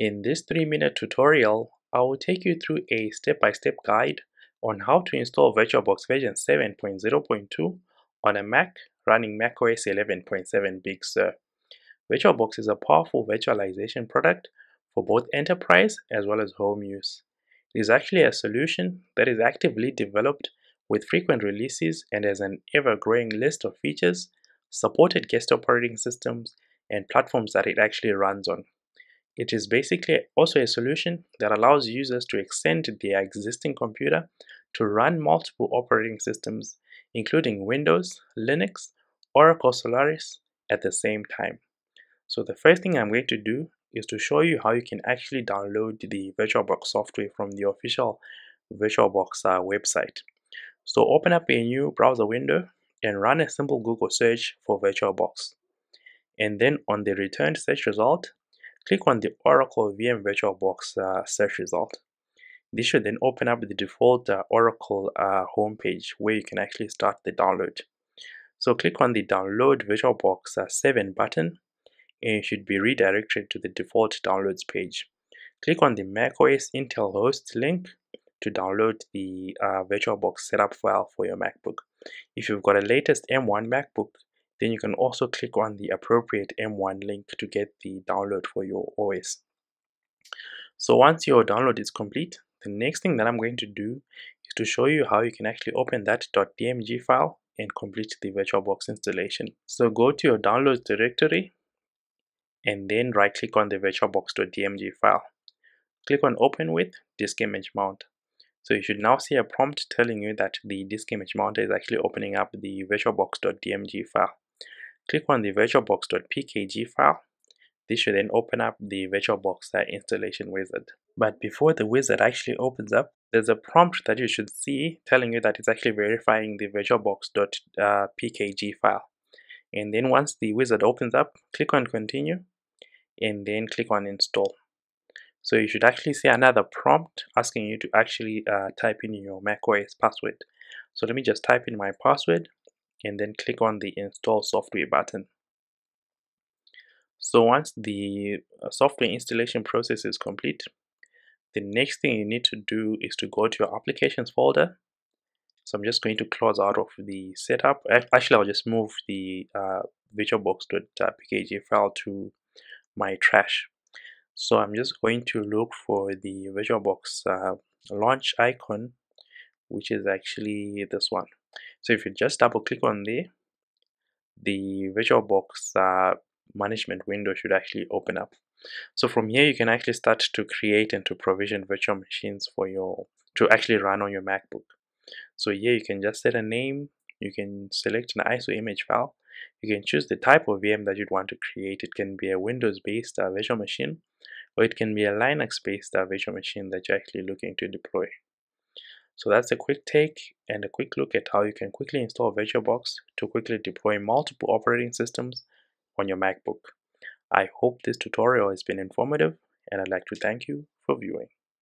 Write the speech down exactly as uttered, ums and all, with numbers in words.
In this three minute tutorial, I will take you through a step-by-step guide on how to install VirtualBox version seven point zero point two on a Mac running macOS eleven point seven Big Sur. VirtualBox is a powerful virtualization product for both enterprise as well as home use. It is actually a solution that is actively developed with frequent releases and has an ever-growing list of features, supported guest operating systems, and platforms that it actually runs on. It is basically also a solution that allows users to extend their existing computer to run multiple operating systems, including Windows, Linux, Oracle Solaris at the same time. So the first thing I'm going to do is to show you how you can actually download the VirtualBox software from the official VirtualBox uh, website. So open up a new browser window and run a simple Google search for VirtualBox. And then on the returned search result, click on the Oracle V M VirtualBox uh, search result. This should then open up the default uh, Oracle uh, homepage where you can actually start the download. So click on the Download VirtualBox uh, seven button and you should be redirected to the default downloads page. Click on the macOS Intel host link to download the uh, VirtualBox setup file for your MacBook. If you've got a latest M one MacBook, then you can also click on the appropriate M one link to get the download for your O S. So once your download is complete, the next thing that I'm going to do is to show you how you can actually open that .dmg file and complete the VirtualBox installation. So go to your downloads directory and then right click on the VirtualBox.dmg file. Click on Open with Disk Image Mount. So you should now see a prompt telling you that the disk image mounter is actually opening up the VirtualBox.dmg file. Click on the VirtualBox.pkg file. This should then open up the VirtualBox installation wizard. But before the wizard actually opens up, there's a prompt that you should see telling you that it's actually verifying the VirtualBox.pkg file. And then once the wizard opens up, click on Continue and then click on Install. So you should actually see another prompt asking you to actually uh, type in your macOS password. So let me just type in my password and then click on the Install Software button. So once the software installation process is complete, the next thing you need to do is to go to your Applications folder. So I'm just going to close out of the setup. Actually, I'll just move the uh, VirtualBox.pkg file to my trash. So I'm just going to look for the VirtualBox uh, launch icon, which is actually this one. So if you just double click on there, the VirtualBox uh, management window should actually open up. So from here, you can actually start to create and to provision virtual machines for your, to actually run on your MacBook. So here you can just set a name, you can select an I S O image file, you can choose the type of V M that you'd want to create. It can be a Windows-based uh, virtual machine, or it can be a Linux-based uh, virtual machine that you're actually looking to deploy. So that's a quick take and a quick look at how you can quickly install VirtualBox to quickly deploy multiple operating systems on your MacBook. I hope this tutorial has been informative, and I'd like to thank you for viewing.